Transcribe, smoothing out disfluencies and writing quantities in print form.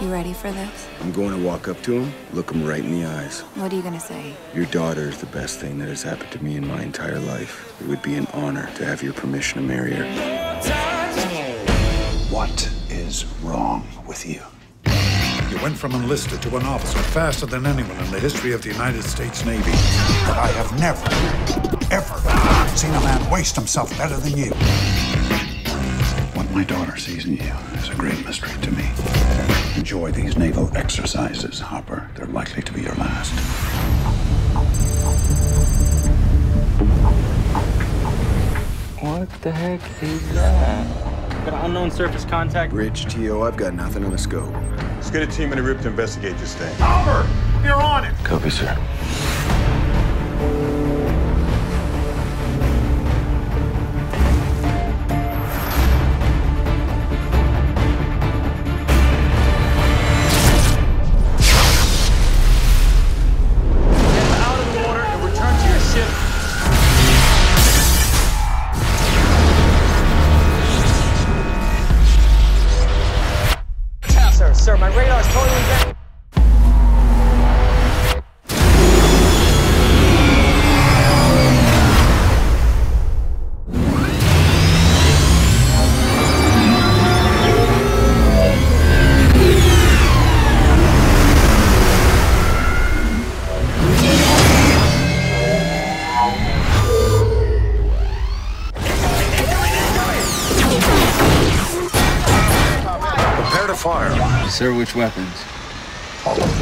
You ready for this? I'm going to walk up to him, look him right in the eyes. What are you gonna say? Your daughter is the best thing that has happened to me in my entire life. It would be an honor to have your permission to marry her. What is wrong with you? You went from enlisted to an officer faster than anyone in the history of the United States Navy. But I have never, ever seen a man waste himself better than you. What my daughter sees in you is a great mystery to me. Enjoy these naval exercises, Hopper. They're likely to be your last. What the heck is that? Got an unknown surface contact. Bridge, T.O., I've got nothing on the scope. Let's get a team in the RIP to investigate this thing. Hopper, you're on it. Copy, sir. Sir, my radar's totally down. Prepare to fire. Sir, which weapons?